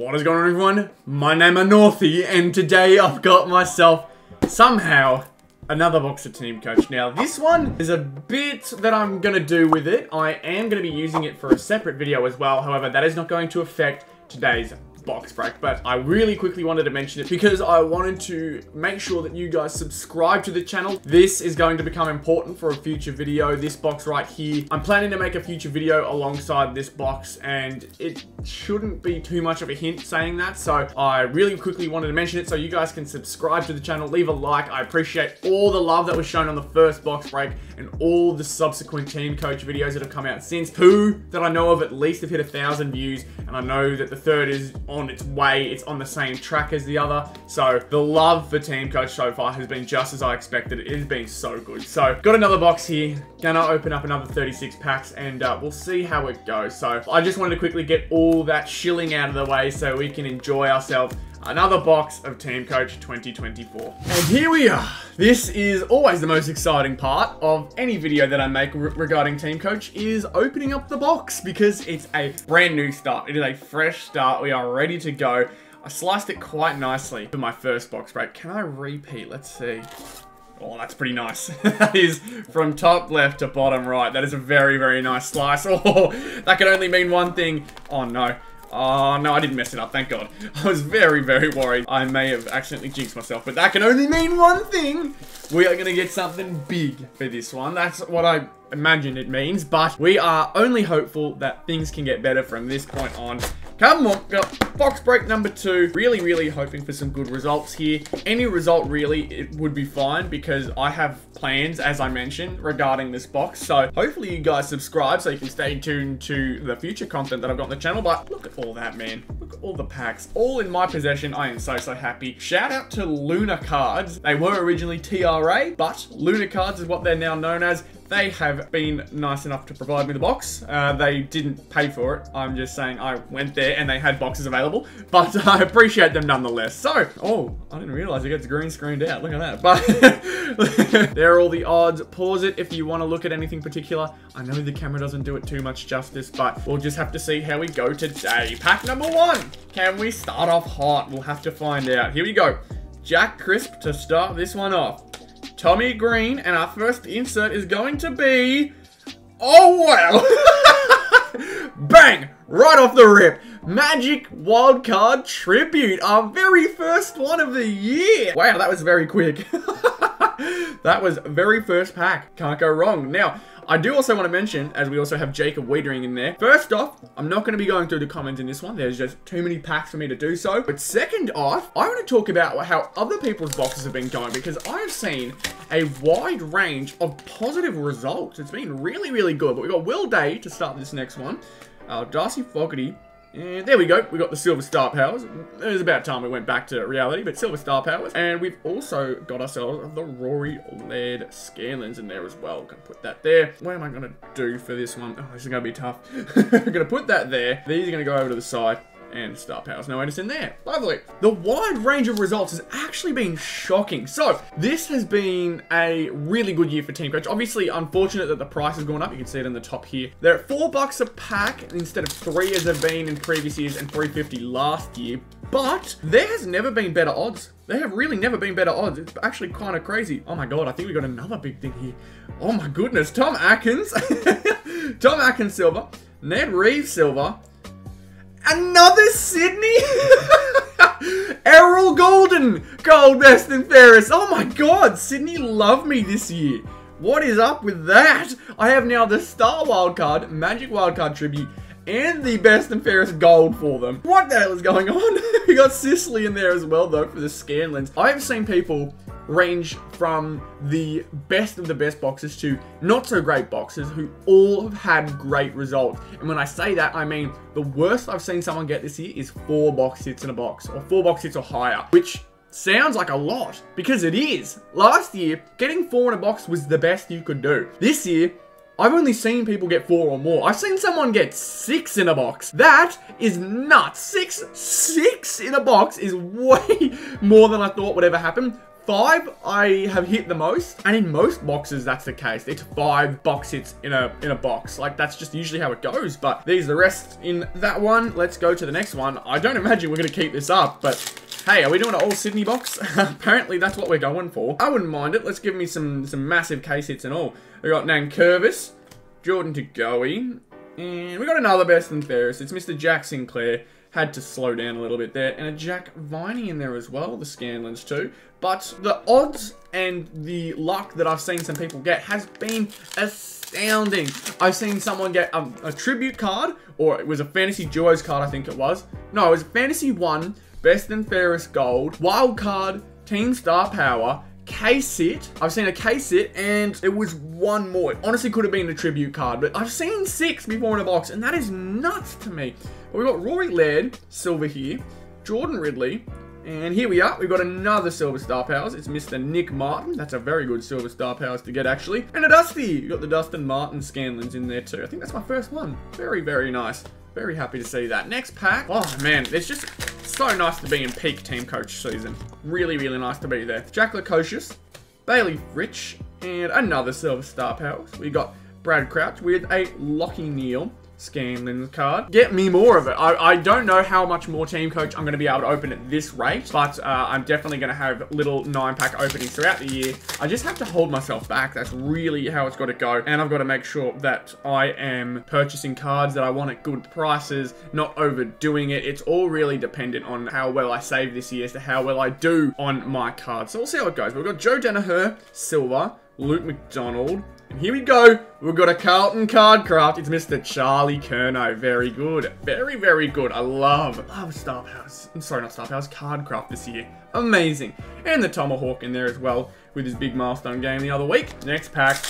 What is going on, everyone? My name is Northy, and today I've got myself, somehow, another box of Team Coach. Now, this one is a bit that I'm going to do with it. I am going to be using it for a separate video as well. However, that is not going to affect today's box break, but I really quickly wanted to mention it because I wanted to make sure that you guys subscribe to the channel. This is going to become important for a future video. This box right here, I'm planning to make a future video alongside this box, and it shouldn't be too much of a hint saying that, so I really quickly wanted to mention it so you guys can subscribe to the channel, leave a like. I appreciate all the love that was shown on the first box break and all the subsequent Team Coach videos that have come out since. Two that I know of at least have hit 1,000 views, and I know that the third is on its way. It's on the same track as the other. So the love for Team Coach so far has been just as I expected. It has been so good. So got another box here. Gonna open up another 36 packs and we'll see how it goes. So I just wanted to quickly get all that shilling out of the way so we can enjoy ourselves another box of Team Coach 2024. And here we are. This is always the most exciting part of any video that I make regarding Team Coach, is opening up the box, because it's a brand new start. It is a fresh start. We are ready to go. I sliced it quite nicely for my first box break. Can I repeat? Let's see. Oh, that's pretty nice. That is from top left to bottom right. That is a very, very nice slice. Oh, that could only mean one thing. Oh, no. Oh, no, I didn't mess it up, thank God. I was very, very worried. I may have accidentally jinxed myself, but that can only mean one thing. We are going to get something big for this one. That's what I imagine it means, but we are only hopeful that things can get better from this point on. Come on, box break number two. Really, really hoping for some good results here. Any result, really, it would be fine, because I have plans, as I mentioned, regarding this box. So hopefully you guys subscribe so you can stay tuned to the future content that I've got on the channel. But look at all that, man. Look at all the packs. All in my possession. I am so, so happy. Shout out to Lunar Cards. They were originally TRA, but Lunar Cards is what they're now known as. They have been nice enough to provide me the box. They didn't pay for it. I'm just saying I went there and they had boxes available, but I appreciate them nonetheless. So, oh, I didn't realize it gets green screened out. Look at that. But there are all the odds. Pause it if you want to look at anything particular. I know the camera doesn't do it too much justice, but we'll just have to see how we go today. Pack number one. Can we start off hot? We'll have to find out. Here we go. Jack Crisp to start this one off. Tommy Green, and our first insert is going to be... Oh, wow! Bang! Right off the rip. Magic Wildcard Tribute. Our very first one of the year. Wow, that was very quick. That was very first pack. Can't go wrong. Now, I do also want to mention, as we also have Jacob Wiedering in there. First off, I'm not going to be going through the comments in this one. There's just too many packs for me to do so. But second off, I want to talk about how other people's boxes have been going, because I have seen a wide range of positive results. It's been really, really good. But we've got Will Day to start this next one. Darcy Fogarty. And there we go. We got the Silver Star Powers. It was about time we went back to reality, but Silver Star Powers. And we've also got ourselves the Rory Laird Scanlons in there as well. Gonna put that there. What am I gonna do for this one? Oh, this is gonna be tough. I'm gonna put that there. These are gonna go over to the side. And Star Powers, no Edison there. Lovely. The wide range of results has actually been shocking. So, this has been a really good year for Team Coach. Obviously, unfortunate that the price has gone up. You can see it in the top here. They're at $4 a pack instead of $3 as they've been in previous years and $3.50 last year. But there has never been better odds. They have really never been better odds. It's actually kind of crazy. Oh my God, I think we got another big thing here. Oh my goodness, Tom Atkins. Tom Atkins silver. Ned Reeves silver. Another Sydney? Errol Golden! Gold best and fairest. Oh my God, Sydney loved me this year. What is up with that? I have now the Star Wildcard, Magic Wildcard Tribute, and the best and fairest gold for them. What the hell is going on? We got Sicily in there as well though for the Scanlons. I have seen people range from the best of the best boxes to not so great boxes who all have had great results. And when I say that, I mean the worst I've seen someone get this year is 4 box hits in a box, or 4 box hits or higher, which sounds like a lot because it is. Last year, getting 4 in a box was the best you could do. This year, I've only seen people get 4 or more. I've seen someone get 6 in a box. That is nuts. Six in a box is way more than I thought would ever happen. 5 I have hit the most, and in most boxes that's the case. It's 5 box hits in a box. Like, that's just usually how it goes, but these are the rest in that one. Let's go to the next one. I don't imagine we're gonna keep this up, but hey, are we doing an all Sydney box? Apparently that's what we're going for. I wouldn't mind it. Let's give me some massive case hits and all. We got Nankervis, Jordan Tagoe, and we got another best than fairest. It's Mr. Jack Sinclair. Had to slow down a little bit there. And a Jack Viney in there as well, the Scanlons too. But the odds and the luck that I've seen some people get has been astounding. I've seen someone get a tribute card, or it was a fantasy duos card, I think it was. No, it was fantasy one, best and fairest gold, wild card, team star power, case hit. I've seen a case hit, and it was one more. It honestly could have been a tribute card, but I've seen 6 before in a box, and that is nuts to me. But we've got Rory Laird, silver here, Jordan Ridley, and here we are. We've got another silver star powers. It's Mr. Nick Martin. That's a very good silver star powers to get, actually. And a Dusty. You've got the Dustin Martin Scanlons in there too. I think that's my first one. Very, very nice. Very happy to see that. Next pack. Oh, man. It's just so nice to be in peak Team Coach season. Really, really nice to be there. Jack Lukosius, Bailey Rich, and another silver star powers. We got Brad Crouch with a Lockie Neal Scanlon's card. Get me more of it. I don't know how much more Team Coach I'm going to be able to open at this rate, but I'm definitely going to have little 9-pack openings throughout the year. I just have to hold myself back. That's really how it's got to go. And I've got to make sure that I am purchasing cards that I want at good prices, not overdoing it. It's all really dependent on how well I save this year as to how well I do on my cards. So we'll see how it goes. We've got Joe Danaher, silver, Luke McDonald, and here we go. We've got a Carlton Card Craft. It's Mr. Charlie Curnow. Very good. Very, very good. I love Star Powers. I'm sorry, not Star Powers. Card Craft this year. Amazing. And the Tomahawk in there as well with his big milestone game the other week. Next pack.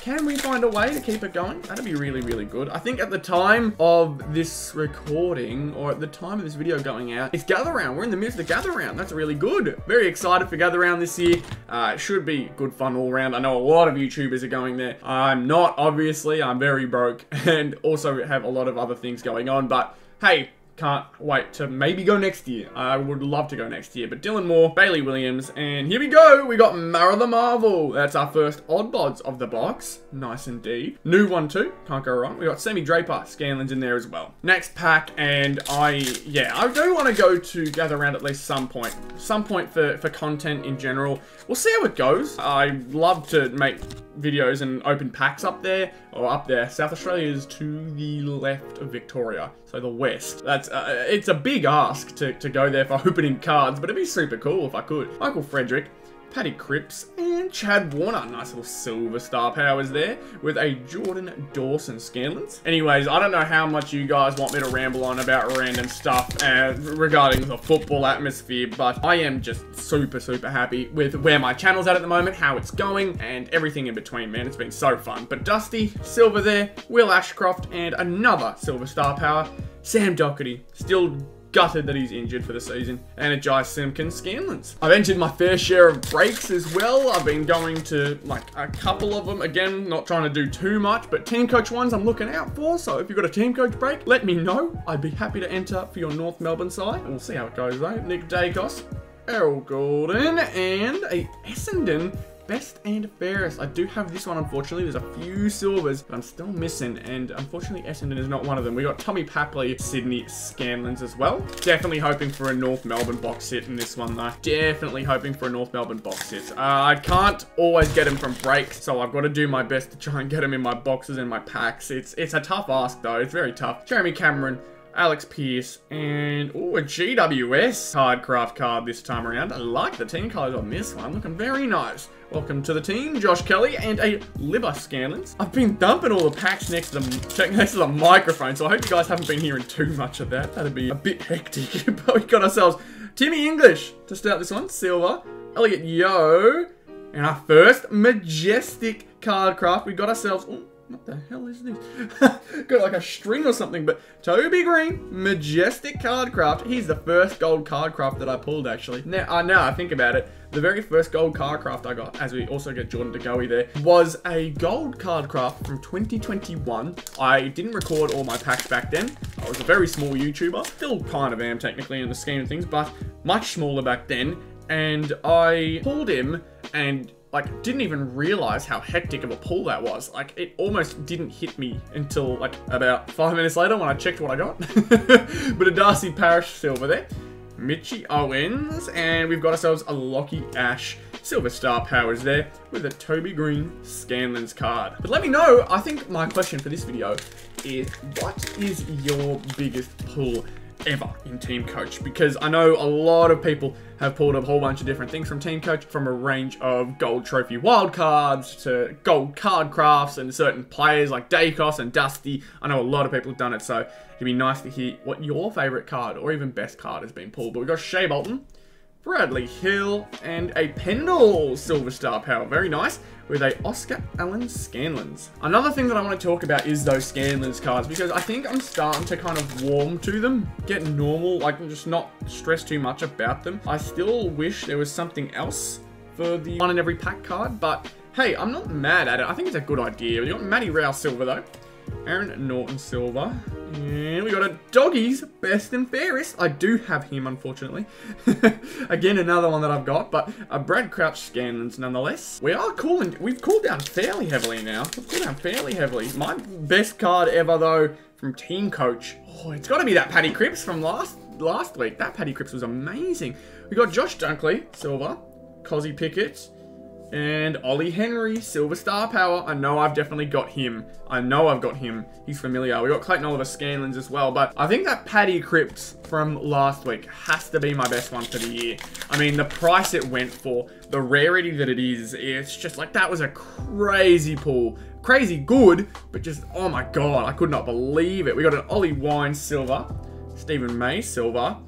Can we find a way to keep it going? That'd be really, really good. I think at the time of this recording, or at the time of this video going out, it's Gather Round. We're in the midst of Gather Round. That's really good. Very excited for Gather Round this year. It should be good fun all round. I know a lot of YouTubers are going there. I'm not, obviously. I'm very broke and also have a lot of other things going on, but hey, can't wait to maybe go next year. I would love to go next year. But Dylan Moore, Bailey Williams, and here we go. We got Mara the Marvel. That's our first odd bods of the box. Nice indeed. New one too. Can't go wrong. We got Sammy Draper, Scanlon's in there as well. Next pack, and I do want to go to Gather Round at least some point. Some point for content in general. We'll see how it goes. I love to make videos and open packs up there, or up there. South Australia is to the left of Victoria, so the west. That's it's a big ask to go there for opening cards, but it'd be super cool if I could. Michael Frederick, Paddy Cripps, and Chad Warner. Nice little silver star powers there with a Jordan Dawson Scanlons. Anyways, I don't know how much you guys want me to ramble on about random stuff regarding the football atmosphere, but I am just super, super happy with where my channel's at the moment, how it's going, and everything in between, man. It's been so fun. But Dusty, silver there, Will Ashcroft, and another silver star power. Sam Doherty, still gutted that he's injured for the season, and a Jai Simpkins Scanlons. I've entered my fair share of breaks as well. I've been going to like a couple of them. Again, not trying to do too much, but Team Coach ones I'm looking out for. So if you've got a Team Coach break, let me know. I'd be happy to enter for your North Melbourne side. We'll see how it goes though. Nick Dacos, Errol Gordon, and a Essendon best and fairest. I do have this one, unfortunately. There's a few silvers, but I'm still missing, and unfortunately, Essendon is not one of them. We got Tommy Papley, Sydney Scanlons as well. Definitely hoping for a North Melbourne box hit in this one, though. Definitely hoping for a North Melbourne box hit. I can't always get them from breaks, so I've got to do my best to try and get them in my boxes and my packs. It's a tough ask, though. It's very tough. Jeremy Cameron, Alex Pierce, and ooh, a GWS Card Craft card this time around. I like the team colours on this one. Looking very nice. Welcome to the team, Josh Kelly, and a Libba Scanlons. I've been dumping all the packs next to the microphone, so I hope you guys haven't been hearing too much of that. That'd be a bit hectic, but we got ourselves Timmy English to start this one. Silver, Elliot Yeo, and our first Majestic Card Craft. We got ourselves... Ooh, what the hell is this? Got like a string or something, but Toby Green, Majestic Card Craft. He's the first gold Card Craft that I pulled, actually. Now I think about it, the very first gold Card Craft I got, as we also get Jordan Tagoe there, was a gold Card Craft from 2021. I didn't record all my packs back then. I was a very small YouTuber. Still kind of am, technically, in the scheme of things, but much smaller back then. and I pulled him and like didn't even realize how hectic of a pull that was. Like it almost didn't hit me until like about 5 minutes later when I checked what I got. But a Darcy Parish silver there, Mitchie Owens, and we've got ourselves a Lockie Ash silver star powers there with a Toby Green Scanlon's card. But let me know, I think my question for this video is, what is your biggest pull ever in Team Coach? Because I know a lot of people have pulled a whole bunch of different things from Team Coach, from a range of gold trophy wild cards to gold card crafts and certain players like Dacos and Dusty. I know a lot of people have done it, so it'd be nice to hear what your favorite card or even best card has been pulled. But we've got Shea Bolton, Bradley Hill, and a Pendle silver star power, very nice, with a Oscar Allen Scanlon's. Another thing that I want to talk about is those Scanlon's cards, because I think I'm starting to kind of warm to them, get normal, like just not stress too much about them. I still wish there was something else for the one in every pack card, but hey, I'm not mad at it. I think it's a good idea. We got Matty Rao silver though, Aaron Norton silver, and we got a Doggies best and fairest. I do have him, unfortunately. Again, another one that I've got, but a Brad Crouch Scanlon's nonetheless. We are cooling. We've cooled down fairly heavily now. We've cooled down fairly heavily. My best card ever though from Team Coach, oh, it's got to be that Paddy Cripps from last week. That Paddy Cripps was amazing. We got Josh Dunkley silver, Cozzy Pickett, and Ollie Henry silver star power. I know I've definitely got him. I know I've got him. He's familiar. We got Clayton Oliver Scanlon's as well, but I think that Paddy Cripps from last week has to be my best one for the year. I mean, the price it went for, the rarity that it is, it's just like, that was a crazy pull. Crazy good, but just, oh my God, I could not believe it. We got an Ollie Wine silver, Stephen May silver,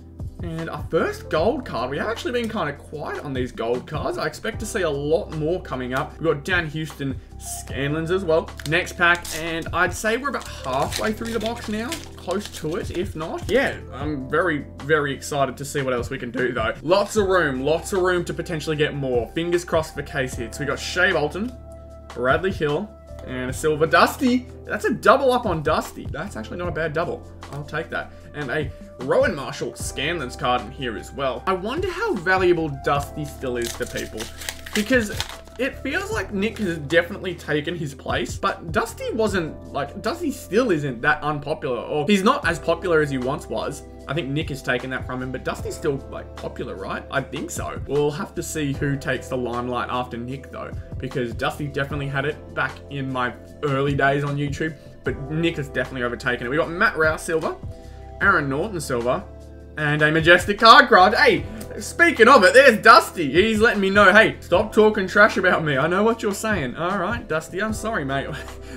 and our first gold card. We have actually been kind of quiet on these gold cards. I expect to see a lot more coming up. We've got Dan Houston Scanlon's as well. Next pack, and I'd say we're about halfway through the box now. Close to it, if not. Yeah, I'm very, very excited to see what else we can do though. Lots of room to potentially get more. Fingers crossed for case hits. We got Shea Bolton, Bradley Hill, and a silver Dusty. That's a double up on Dusty. That's actually not a bad double. I'll take that. And a Rowan Marshall Scanlon's card in here as well. I wonder how valuable Dusty still is to people, because it feels like Nick has definitely taken his place, but Dusty wasn't, like, Dusty still isn't that unpopular, or he's not as popular as he once was. I think Nick has taken that from him, but Dusty's still, like, popular, right? I think so. We'll have to see who takes the limelight after Nick, though, because Dusty definitely had it back in my early days on YouTube, but Nick has definitely overtaken it. We got Matt Rao silver, Aaron Norton silver, and a Majestic Card Craft. Hey, speaking of it, there's Dusty. He's letting me know, hey, stop talking trash about me. I know what you're saying. All right, Dusty, I'm sorry, mate.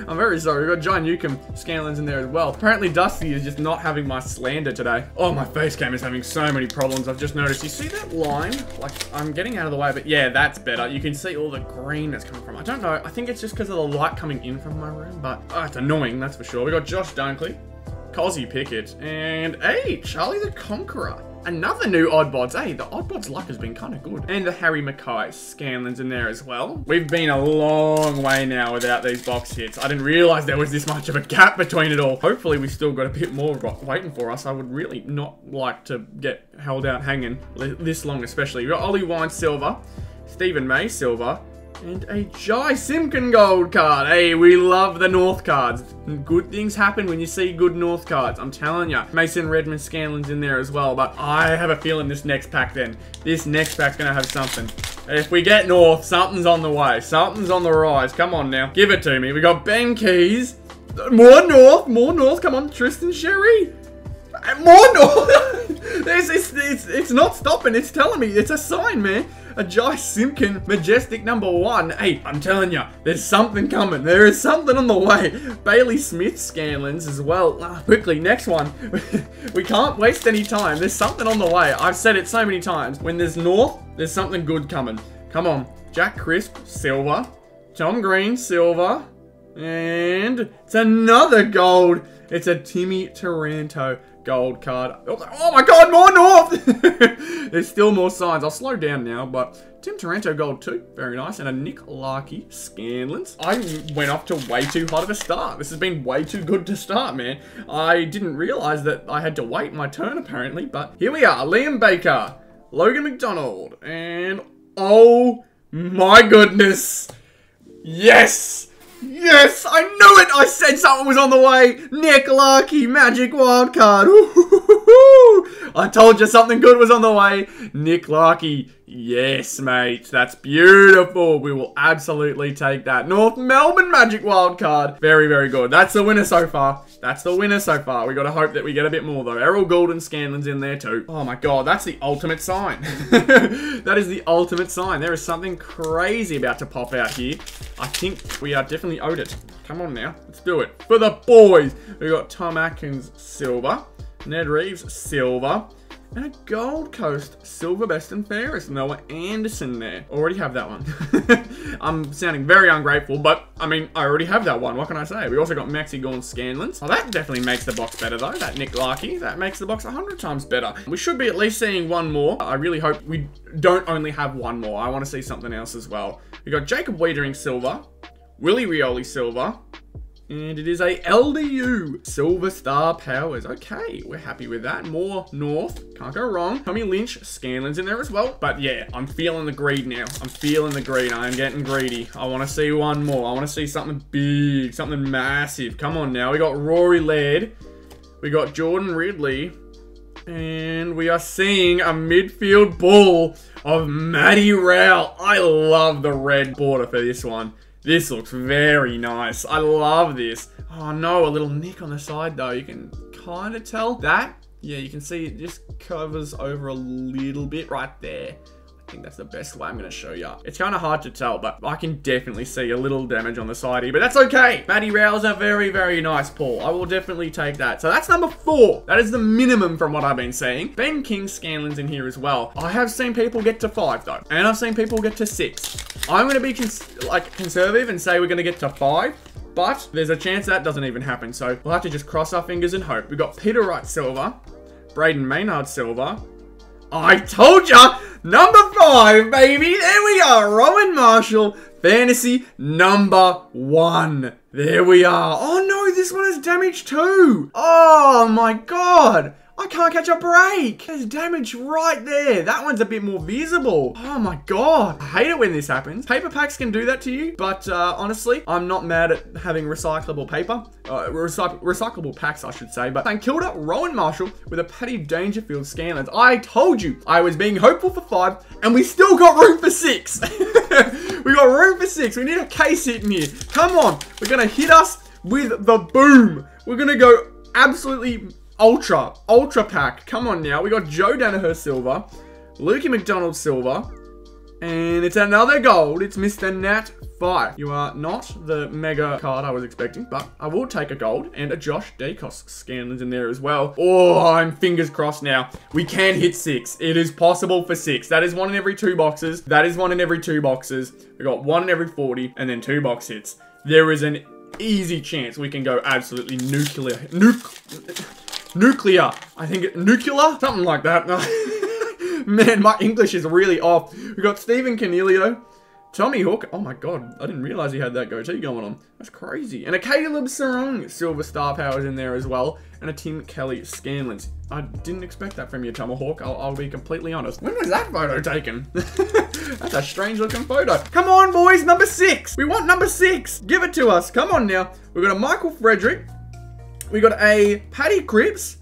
I'm very sorry. We've got John Newcomb Scanlon's in there as well. Apparently, Dusty is just not having my slander today. Oh, my face cam is having so many problems. I've just noticed. You see that line? Like, I'm getting out of the way, but yeah, that's better. You can see all the green that's coming from. I don't know. I think it's just because of the light coming in from my room, but it's annoying, that's for sure. We got Josh Dunkley, Cozzy Pickett, and hey, Charlie the Conqueror. Another new Oddbods. Hey, the Oddbods luck has been kind of good. And the Harry Mackay Scanlon's in there as well. We've been a long way now without these box hits. I didn't realize there was this much of a gap between it all. Hopefully we still got a bit more waiting for us. I would really not like to get held out hanging this long, especially. We've got Ollie Wine silver, Stephen May silver, and a Jai Simkin gold card. Hey, we love the North cards. Good things happen when you see good North cards, I'm telling ya. Mason Redmond Scanlon's in there as well, but I have a feeling this next pack then. This next pack's gonna have something. If we get North, something's on the way. Something's on the rise. Come on now. Give it to me. We got Ben Keys. More North, come on. Tristan Sherry. More North. It's not stopping, it's telling me. It's a sign, man. A Jai Simkin Majestic #1. Hey, I'm telling you, there's something coming. There is something on the way. Bailey Smith Scanlon's as well. Quickly, next one. We can't waste any time. There's something on the way. I've said it so many times. When there's North, there's something good coming. Come on. Jack Crisp, silver. Tom Green, silver. And it's another gold. It's a Timmy Taranto gold card. Oh my God, more North! There's still more signs. I'll slow down now, but Tim Taranto gold too. Very nice. And a Nick Larky Scanlon's. I went off to way too hot of a start. This has been way too good to start, man. I didn't realize that I had to wait my turn apparently, but here we are. Liam Baker, Logan McDonald, and oh my goodness, yes, yes, I knew it, I said something was on the way, Nick Larky, Magic Wildcard, I told you something good was on the way, Nick Larky, yes mate, that's beautiful, we will absolutely take that, North Melbourne Magic Wildcard, very, very good, that's the winner so far. That's the winner so far. We gotta hope that we get a bit more though. Errol Gould and Scanlan's in there too. Oh my god, that's the ultimate sign. That is the ultimate sign. There is something crazy about to pop out here. I think we are definitely owed it. Come on now, let's do it. For the boys, we got Tom Atkins, silver. Ned Reeves, silver. And a Gold Coast silver best and fairest. Noah Anderson there. Already have that one. I'm sounding very ungrateful, but I mean, I already have that one. What can I say? We also got Maxi Gorn Scanlons. Oh, that definitely makes the box better though. That Nick Larky, that makes the box 100 times better. We should be at least seeing one more. I really hope we don't only have one more. I want to see something else as well. We got Jacob Wiedering silver, Willie Rioli silver, and it is a LDU Silver Star Powers. Okay, we're happy with that. More North, can't go wrong. Tommy Lynch, Scanlan's in there as well. But yeah, I'm feeling the greed now. I'm feeling the greed. I am getting greedy. I want to see one more. I want to see something big, something massive. Come on now. We got Rory Laird. We got Jordan Ridley. And we are seeing a midfield ball of Matty Rowell. I love the red border for this one. This looks very nice. I love this. Oh no, a little nick on the side though. You can kind of tell that. Yeah, you can see it just covers over a little bit right there. I think that's the best way I'm going to show you. It's kind of hard to tell, but I can definitely see a little damage on the side here, but that's okay. Matty Rowell's a very, very nice pull. I will definitely take that. So that's number 4. That is the minimum from what I've been seeing. Ben King Scanlan's in here as well. I have seen people get to 5 though, and I've seen people get to 6. I'm going to be conservative and say we're going to get to 5, but there's a chance that doesn't even happen, so we'll have to just cross our fingers and hope. We've got Peter Wright silver, Braden Maynard silver. I told ya! Number 5, baby! There we are! Rowan Marshall, fantasy number 1. There we are. Oh no, this one has damage too! Oh my god! I can't catch a break. There's damage right there. That one's a bit more visible. Oh my god. I hate it when this happens. Paper packs can do that to you. But honestly, I'm not mad at having recyclable paper. Recyclable packs, I should say. But St Kilda, Rowan Marshall with a Paddy Dangerfield Scanlons. I told you I was being hopeful for 5. And we still got room for 6. We got room for 6. We need a case hitting here. Come on. We're going to hit us with the boom. We're going to go absolutely... Ultra pack. Come on now. We got Joe Danaher silver, Lukey McDonald silver, and it's another gold. It's Mr. Nat Fife. You are not the mega card I was expecting, but I will take a gold and a Josh Dacos Scanlon's in there as well. Oh, I'm fingers crossed now. We can hit 6. It is possible for 6. That is one in every 2 boxes. That is one in every 2 boxes. We got one in every 40 and then 2 box hits. There is an easy chance we can go absolutely nuclear. I think nuclear? Something like that. Man, my English is really off. We got Stephen Canelio, Tommy Hook. Oh my god, I didn't realize he had that goatee going on. That's crazy. And a Caleb Sarong Silver Star Powers in there as well. And a Tim Kelly Scanlons. I didn't expect that from you, Tomahawk. I'll be completely honest. When was that photo taken? That's a strange looking photo. Come on, boys. Number 6. We want number 6. Give it to us. Come on now. We've got a Michael Frederick. We got a Paddy Cripps.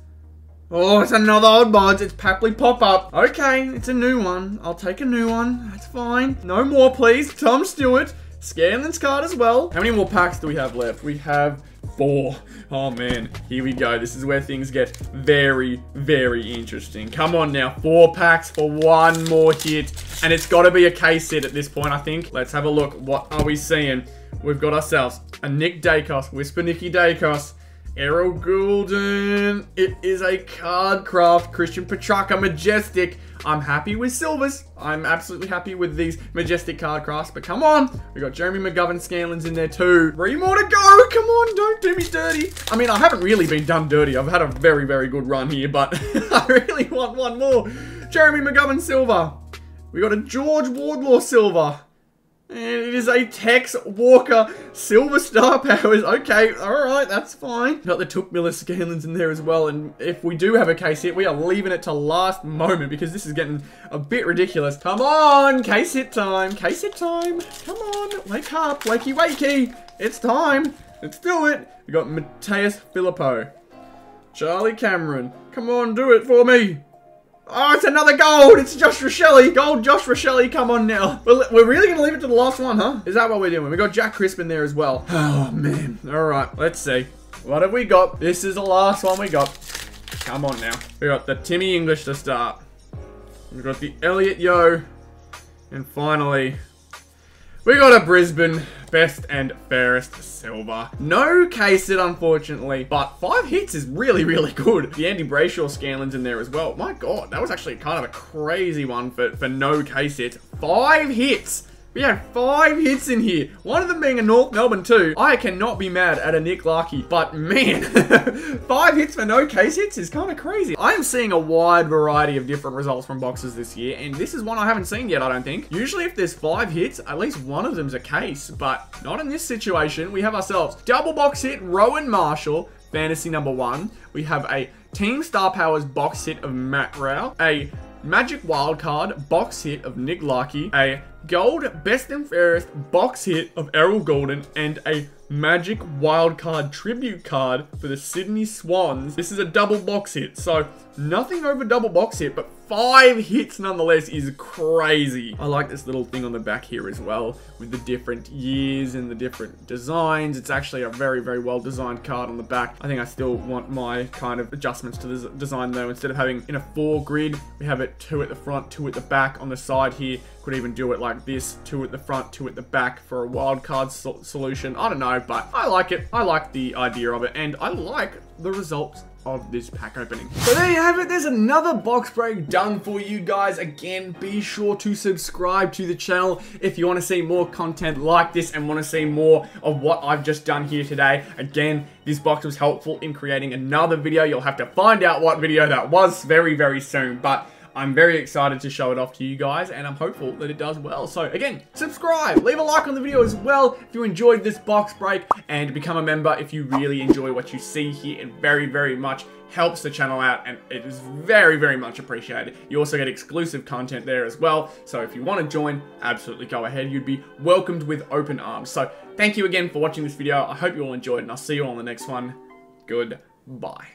Oh, it's another old mods. It's Papley Pop-Up. Okay, it's a new one. I'll take a new one. That's fine. No more, please. Tom Stewart. Scanlan's card as well. How many more packs do we have left? We have 4. Oh, man. Here we go. This is where things get very, very interesting. Come on now. 4 packs for 1 more hit. And it's got to be a case hit at this point, I think. Let's have a look. What are we seeing? We've got ourselves a Nick Dacos. Whisper Nicky Dacos. Errol Goulden. It is a Card Craft. Christian Petrarca Majestic. I'm happy with silvers. I'm absolutely happy with these Majestic Card Crafts. But come on. We got Jeremy McGovern Scanlon's in there too. 3 more to go. Come on. Don't do me dirty. I mean, I haven't really been done dirty. I've had a very, very good run here. But I really want one more. Jeremy McGovern silver. We got a George Wardlaw silver. And it is a Tex Walker. Silver Star Powers. Okay, alright, that's fine. Got the Took Miller Scanlons in there as well. And if we do have a case hit, we are leaving it to last moment because this is getting a bit ridiculous. Come on, case hit time. Case hit time. Come on, wake up. Wakey, wakey. It's time. Let's do it. We got Mateus Filippo. Charlie Cameron. Come on, do it for me. Oh, it's another gold! It's Josh Rashelli! Gold Josh Rashelli, come on now. We're really going to leave it to the last one, huh? Is that what we're doing? We got Jack Crispin there as well. Oh, man. All right, let's see. What have we got? This is the last one we got. Come on now. We got the Timmy English to start. We've got the Elliot Yo. And finally, we got a Brisbane Best and Fairest Silver. No case it, unfortunately, but 5 hits is really, really good. The Andy Brayshaw Scanlan's in there as well. My God, that was actually kind of a crazy one for no case it. 5 hits. We have 5 hits in here. One of them being a North Melbourne 2. I cannot be mad at a Nick Larkey, but man, 5 hits for no case hits is kind of crazy. I am seeing a wide variety of different results from boxes this year, and this is one I haven't seen yet, I don't think. Usually if there's 5 hits, at least one of them's a case, but not in this situation. We have ourselves double box hit, Rowan Marshall, fantasy number 1. We have a Team Star Powers box hit of Matt Rao, a Magic Wildcard box hit of Nick Larkey, a Gold Best and Fairest box hit of Errol Golden, and a Magic Wildcard tribute card for the Sydney Swans. This is a double box hit, so nothing over double box hit, but 5 hits nonetheless is crazy. I like this little thing on the back here as well, with the different years and the different designs. It's actually a very, very well designed card on the back. I think I still want my kind of adjustments to the design though. Instead of having in a 4 grid, we have it 2 at the front, 2 at the back on the side here. Could even do it like this, 2 at the front, 2 at the back for a wild card solution. I don't know, but I like it. I like the idea of it, and I like the results of this pack opening. So there you have it. There's another box break done for you guys. Again, be sure to subscribe to the channel if you want to see more content like this and want to see more of what I've just done here today. Again, this box was helpful in creating another video. You'll have to find out what video that was very, very soon, but I'm very excited to show it off to you guys, and I'm hopeful that it does well. So again, subscribe, leave a like on the video as well if you enjoyed this box break, and become a member if you really enjoy what you see here. It very, very much helps the channel out, and it is very, very much appreciated. You also get exclusive content there as well. So if you want to join, absolutely go ahead. You'd be welcomed with open arms. So thank you again for watching this video. I hope you all enjoyed, and I'll see you on the next one. Goodbye.